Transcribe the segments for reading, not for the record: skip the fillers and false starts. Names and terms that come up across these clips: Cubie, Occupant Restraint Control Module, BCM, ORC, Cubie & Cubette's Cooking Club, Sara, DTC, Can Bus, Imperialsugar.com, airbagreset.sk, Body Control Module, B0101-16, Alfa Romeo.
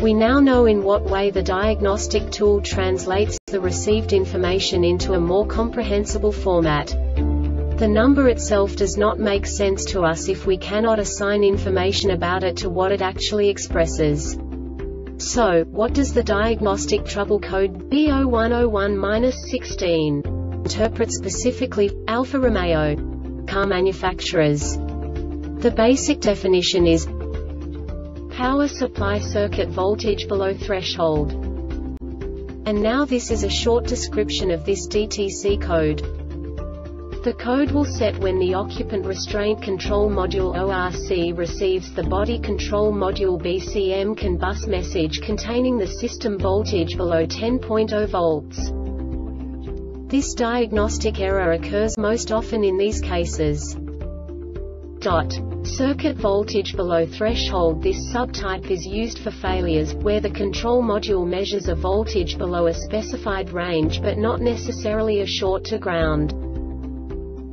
We now know in what way the diagnostic tool translates the received information into a more comprehensible format. The number itself does not make sense to us if we cannot assign information about it to what it actually expresses. So, what does the diagnostic trouble code B0101-16 interpret specifically, Alfa Romeo car manufacturers? The basic definition is power supply circuit voltage below threshold. And now this is a short description of this DTC code. The code will set when the Occupant Restraint Control Module (ORC) receives the Body Control Module (BCM) CAN bus message containing the system voltage below 10.0 volts. This diagnostic error occurs most often in these cases. Circuit voltage below threshold. This subtype is used for failures, where the control module measures a voltage below a specified range but not necessarily a short to ground.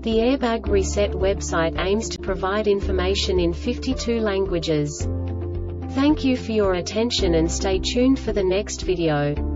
The Airbag Reset website aims to provide information in 52 languages. Thank you for your attention and stay tuned for the next video.